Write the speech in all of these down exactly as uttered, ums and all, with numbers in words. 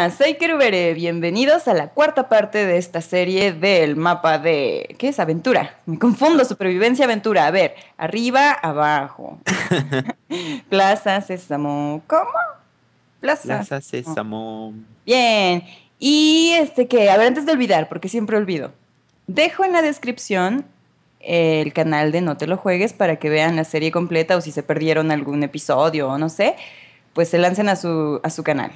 Hola, soy Kerubere. Bienvenidos a la cuarta parte de esta serie del mapa de... ¿Qué es? Aventura. Me confundo. Supervivencia, aventura. A ver, arriba, abajo. Plaza Sésamo. ¿Cómo? Plaza. Plaza Sésamo. Bien. Y este que, a ver, antes de olvidar, porque siempre olvido, dejo en la descripción el canal de No Te Lo Juegues para que vean la serie completa, o si se perdieron algún episodio o no sé, pues se lancen a su, a su canal.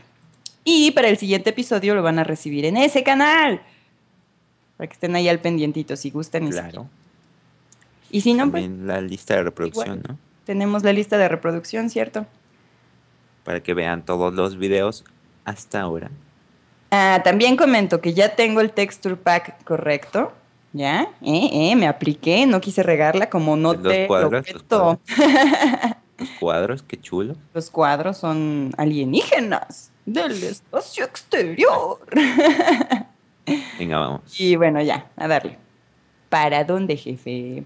Y para el siguiente episodio lo van a recibir en ese canal, para que estén ahí al pendientito, si gustan. Claro. Y si no, pues, la lista de reproducción, igual, ¿no? Tenemos la lista de reproducción, ¿cierto? Para que vean todos los videos hasta ahora. Ah, también comento que ya tengo el texture pack correcto. Ya, eh, eh, me apliqué, no quise regarla, como no te lo cuento. Los cuadros, qué chulo. Los cuadros son alienígenas del espacio exterior. Venga, vamos. Y bueno, ya, a darle. ¿Para dónde, jefe?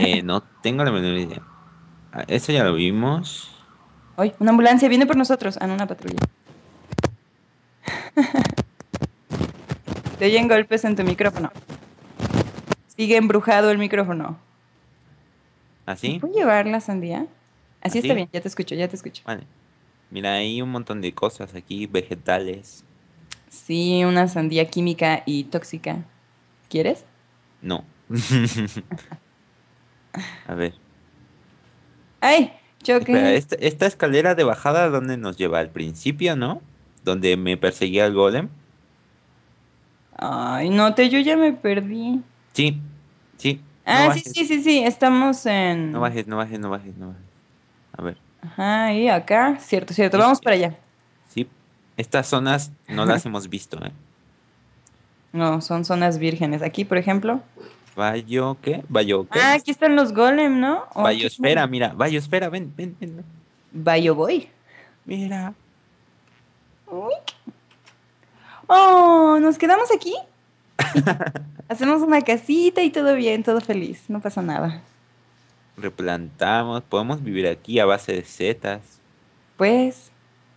eh, no tengo la menor idea. Eso ya lo vimos. Ay, una ambulancia viene por nosotros. Ah, no, una patrulla. Te oyen golpes en tu micrófono. Sigue embrujado el micrófono. ¿Así? ¿Puedo llevar la sandía? Así, Así está bien, ya te escucho, ya te escucho. Vale. Mira, hay un montón de cosas aquí, vegetales. Sí, una sandía química y tóxica. ¿Quieres? No. A ver. ¡Ay! Choque. Espera, esta, esta escalera de bajada, ¿dónde nos lleva? Al principio, ¿no? Donde me perseguía el golem. Ay, no, te, yo ya me perdí. Sí, sí. Ah, no sí, sí, sí, sí, estamos en... No bajes, no bajes, no bajes, no bajes. A ver. Ajá, y acá, cierto, cierto, vamos sí, para allá. Sí, estas zonas no las hemos visto, ¿eh? No, son zonas vírgenes. Aquí, por ejemplo. Bayo, ¿qué? Bayo, ¿qué? Ah, aquí están los golem, ¿no? Bayosfera, mira, bayosfera, ven, ven, ven. Bayo voy. Mira. Uy. Oh, ¿nos quedamos aquí? Hacemos una casita y todo bien, todo feliz, no pasa nada. Replantamos, podemos vivir aquí a base de setas. Pues,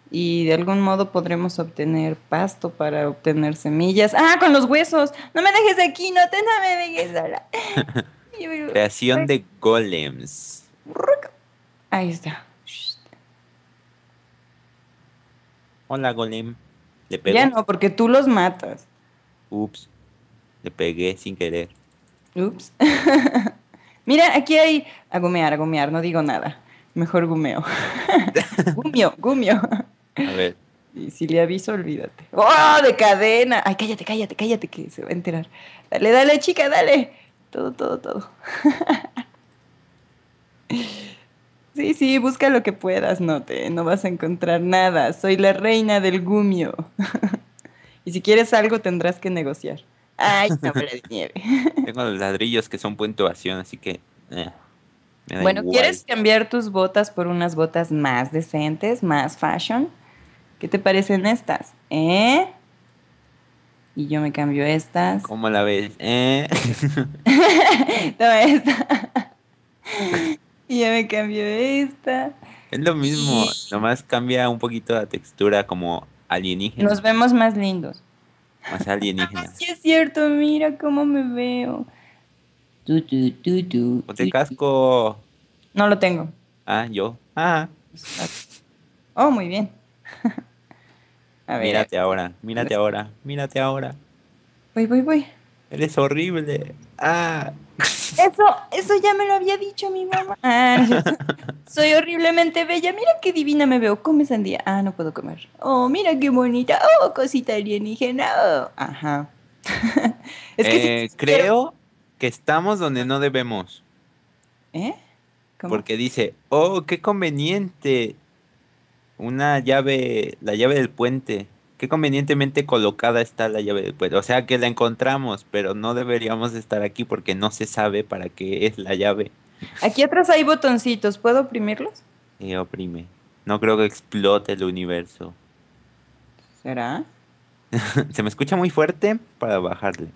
y de algún modo podremos obtener pasto para obtener semillas. ¡Ah, con los huesos! ¡No me dejes aquí! ¡No te no me dejes ahora! Creación de golems. Ahí está. Hola, golem. ¿Le pego? Ya no, porque tú los matas. Ups. Le pegué sin querer. Ups. Mira, aquí hay... A gumear, a gumear, no digo nada. Mejor gumeo. Gumio, gumio. A ver. Y si le aviso, olvídate. ¡Oh, de cadena! Ay, cállate, cállate, cállate, que se va a enterar. Dale, dale, chica, dale. Todo, todo, todo. Sí, sí, busca lo que puedas, no te... No vas a encontrar nada. Soy la reina del gumio. Y si quieres algo, tendrás que negociar. Ay, no, bola de nieve. Tengo los ladrillos que son puntuación, así que... Eh, me da bueno, igual. ¿Quieres cambiar tus botas por unas botas más decentes, más fashion? ¿Qué te parecen estas? ¿Eh? Y yo me cambio estas. ¿Cómo la ves? ¿Eh? No, esta. Y yo me cambio esta. Es lo mismo, y... nomás cambia un poquito la textura como alienígena. Nos vemos más lindos. Más alienígena. Ah, sí es cierto, mira cómo me veo. Tu, tu, tu, tu, Ponte tu, casco. No lo tengo. Ah, yo. Ah. Oh, muy bien. A ver. Mírate ahora, mírate ahora, mírate ahora. Voy, voy, voy. Eres horrible. Ah. Eso, eso ya me lo había dicho mi mamá. Ah, soy horriblemente bella. Mira qué divina me veo. Come sandía. Ah, no puedo comer. Oh, mira qué bonita. Oh, cosita alienígena. Oh. Ajá. Es que eh, si creo quiero... que estamos donde no debemos. ¿Eh? ¿Cómo? Porque dice, oh, qué conveniente. Una llave, la llave del puente. Qué convenientemente colocada está la llave del puente. O sea que la encontramos, pero no deberíamos estar aquí porque no se sabe para qué es la llave. Aquí atrás hay botoncitos. ¿Puedo oprimirlos? Eh, oprime. No creo que explote el universo. ¿Será? ¿Se me escucha muy fuerte para bajarle?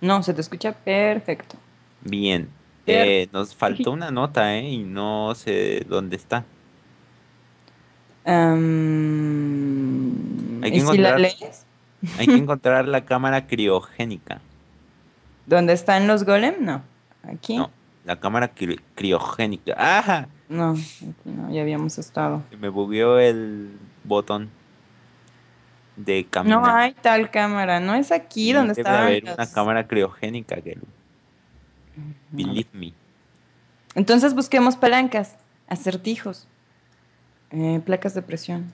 No, se te escucha perfecto. Bien. Eh, perfecto. Nos faltó una nota, ¿eh? Y no sé dónde está. Um... Hay que ¿Y encontrar... si la lees? Hay que encontrar la cámara criogénica. ¿Dónde están los golem? No. ¿Aquí? No, la cámara cri- criogénica. ¡Ajá! No, aquí no, ya habíamos estado. Me bugueó el botón de caminar. No hay tal cámara, no es aquí no donde está. Debe haber los... una cámara criogénica, Gelu. No. Believe me. Entonces busquemos palancas, acertijos, eh, placas de presión.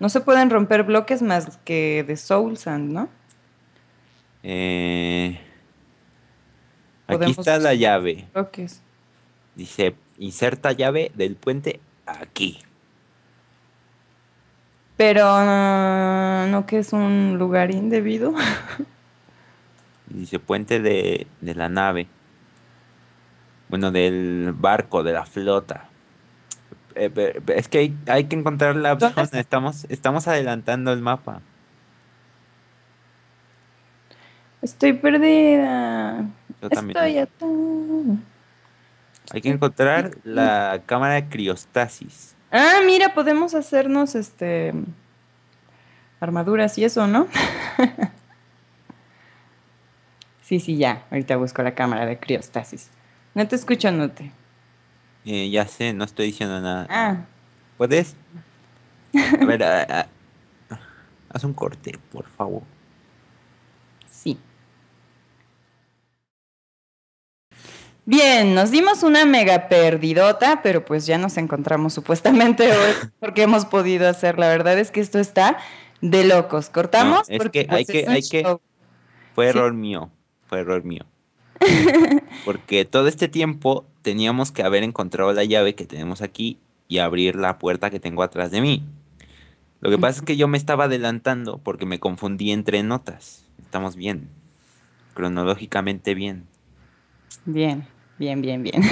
No se pueden romper bloques más que de Soul Sand, ¿no? Eh, aquí está la llave. Bloques. Dice, inserta llave del puente aquí. Pero, ¿no, no que es un lugar indebido? Dice, puente de, de la nave. Bueno, del barco, de la flota. Es que hay, hay que encontrar la zona. Estamos, estamos adelantando el mapa. Estoy perdida. Yo también. Estoy atado. Hay que encontrar la cámara de criostasis. Ah, mira, podemos hacernos este armaduras y eso, ¿no? Sí, sí, ya. Ahorita busco la cámara de criostasis. No te escucho, no te... Eh, ya sé, no estoy diciendo nada. Ah. ¿Puedes? A ver, a, a, haz un corte, por favor. Sí. Bien, nos dimos una mega perdidota, pero pues ya nos encontramos supuestamente hoy porque hemos podido hacer. La verdad es que esto está de locos. ¿Cortamos? No, es porque, que pues, hay que, hay que... Fue error sí. mío, fue error mío. Porque todo este tiempo teníamos que haber encontrado la llave que tenemos aquí y abrir la puerta que tengo atrás de mí. Lo que pasa es que yo me estaba adelantando porque me confundí entre notas. Estamos bien, cronológicamente bien. Bien, bien, bien, bien.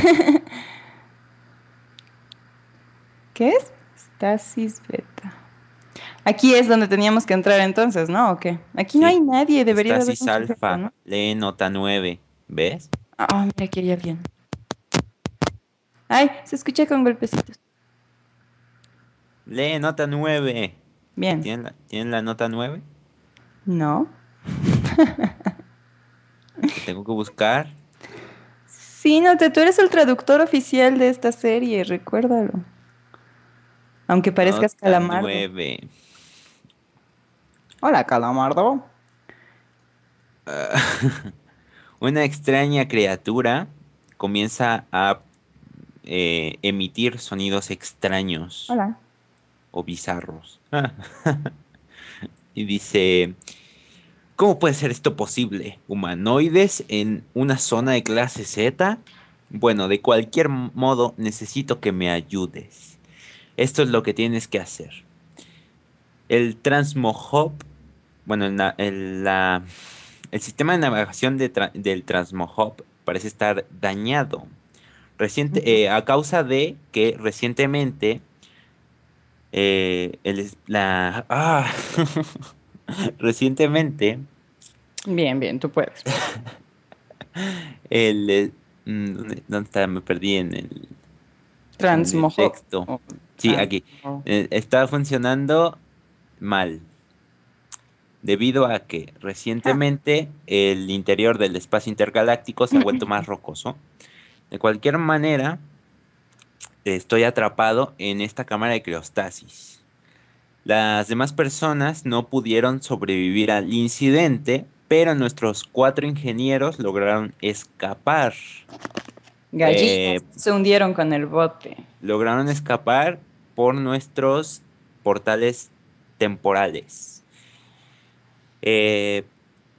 ¿Qué es? Stasis beta. Aquí es donde teníamos que entrar entonces, ¿no? ¿O qué? Aquí no sí. hay nadie, debería haber... Stasis alfa, ¿no? Lee nota nueve. ¿Ves? Ah, oh, mira, aquí hay alguien. Ay, se escucha con golpecitos. Lee nota nueve. Bien. ¿Tienen la, ¿tienen la nota nueve? No. Tengo que buscar. Sí, no, te, tú eres el traductor oficial de esta serie, recuérdalo. Aunque parezcas nota Calamardo. nueve. Hola, Calamardo. Uh, una extraña criatura comienza a Eh, emitir sonidos extraños. Hola. O bizarros. Y dice, ¿cómo puede ser esto posible? ¿Humanoides en una zona de clase Z? Bueno, de cualquier modo, necesito que me ayudes. Esto es lo que tienes que hacer. El TransmoHop, bueno, el, el, la, el sistema de navegación de tra- del TransmoHop parece estar dañado. Reciente, eh, a causa de que recientemente eh, el, la ah, recientemente bien bien tú puedes el eh, ¿dónde, dónde está? Me perdí en el TransmoHop en el texto. Oh, sí ah, aquí oh. eh, está funcionando mal debido a que recientemente ah. el interior del espacio intergaláctico se ha vuelto más rocoso. De cualquier manera, estoy atrapado en esta cámara de criostasis. Las demás personas no pudieron sobrevivir al incidente, pero nuestros cuatro ingenieros lograron escapar. Gallinas eh, se hundieron con el bote. Lograron escapar por nuestros portales temporales. Eh,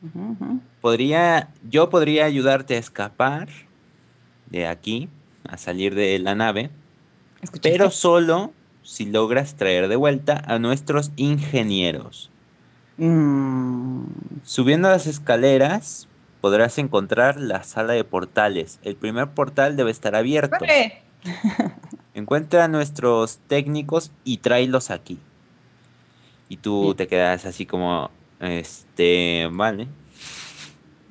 uh-huh, uh-huh. Podría, yo podría ayudarte a escapar de aquí, a salir de la nave. ¿Escuchaste? Pero solo si logras traer de vuelta a nuestros ingenieros. Mm. Subiendo las escaleras, podrás encontrar la sala de portales. El primer portal debe estar abierto. ¡Vale! Encuentra a nuestros técnicos y tráelos aquí. Y tú sí. te quedas así como, este, vale...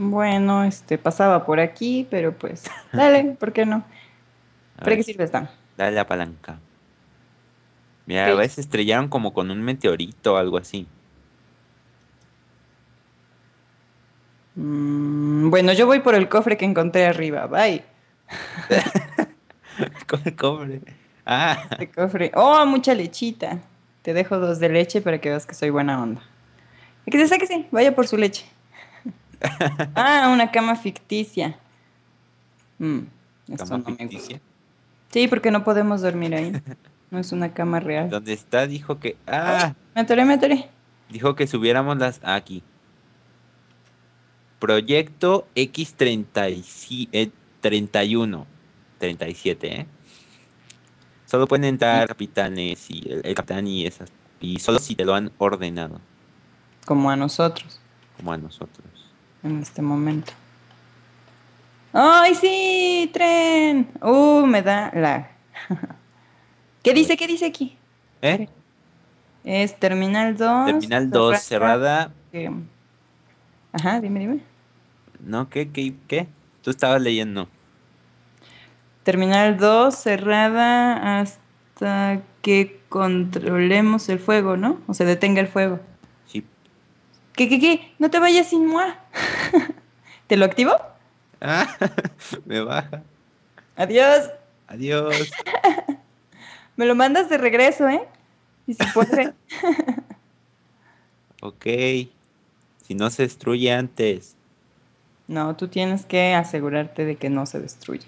Bueno, este, pasaba por aquí, pero pues, dale, ¿por qué no? ¿Para qué sirve esta? Dale la palanca. Mira, a veces estrellaron como con un meteorito o algo así. Mm, bueno, yo voy por el cofre que encontré arriba. Bye. Con el cofre. Ah. Este cofre. Oh, mucha lechita. Te dejo dos de leche para que veas que soy buena onda. Y que se saque, sí. Vaya por su leche. Ah, una cama ficticia. Mm, esto ¿Cama no ficticia? Me gusta. Sí, porque no podemos dormir ahí. No es una cama real. ¿Dónde está? Dijo que... Ah. Me atoré, me atoré. Dijo que subiéramos las... Ah, aquí. Proyecto X treinta y uno. treinta y siete, ¿eh? Solo pueden entrar sí. capitanes y el, el capitán y esas... Y solo si te lo han ordenado. Como a nosotros. Como a nosotros. En este momento. ¡Ay, sí! ¡Tren! ¡Uh! Me da lag. ¿Qué dice? ¿Qué dice aquí? ¿Eh? Es Terminal dos. Terminal dos, cerrada. Que... Ajá, dime, dime. No, ¿qué, qué, qué? Tú estabas leyendo. Terminal dos, cerrada hasta que controlemos el fuego, ¿no? O se detenga el fuego. Sí. ¿Qué, qué, qué? No te vayas sin moi. ¿Te lo activo? Ah, me baja. Adiós. Adiós. Me lo mandas de regreso, ¿eh? Y si puede. Ok. Si no se destruye antes. No, tú tienes que asegurarte de que no se destruye.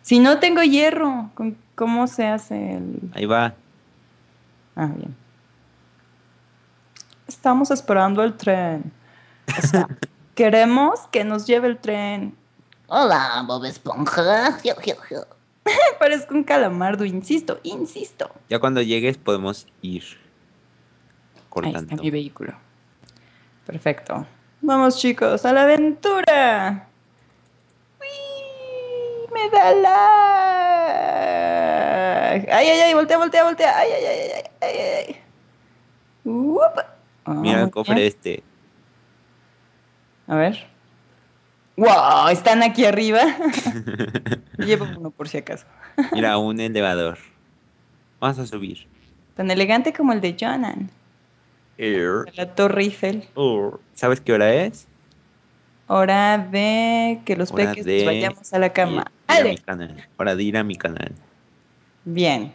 Si no tengo hierro, ¿cómo se hace el...? Ahí va. Ah, bien. Estamos esperando el tren. O sea, queremos que nos lleve el tren. Hola, Bob Esponja. Parezco un calamardo, insisto, insisto. Ya cuando llegues podemos ir cortando. Ahí está mi vehículo. Perfecto. Vamos, chicos, a la aventura. ¡Uy! ¡Me da la! ¡Ay, ay, ay! Voltea, voltea, voltea. ¡Ay, ay, ay! ay, ay, ay. Oh, mira el cofre este. A ver. ¡Wow! Están aquí arriba. Llevo uno por si acaso. Mira, un elevador. Vamos a subir. Tan elegante como el de Jonan. Er. La Torre Eiffel. Er. ¿Sabes qué hora es? Hora de que los hora peques de... nos vayamos a la cama. ¡Ale! Hora de ir a mi canal. Bien.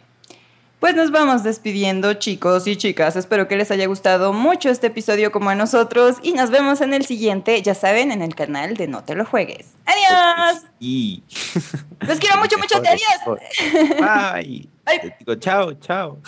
Pues nos vamos despidiendo, chicos y chicas. Espero que les haya gustado mucho este episodio como a nosotros. Y nos vemos en el siguiente, ya saben, en el canal de No Te Lo Juegues. ¡Adiós! Y... Los quiero mucho, mucho. ¡Adiós! Bye. Bye. Te digo, chao, chao.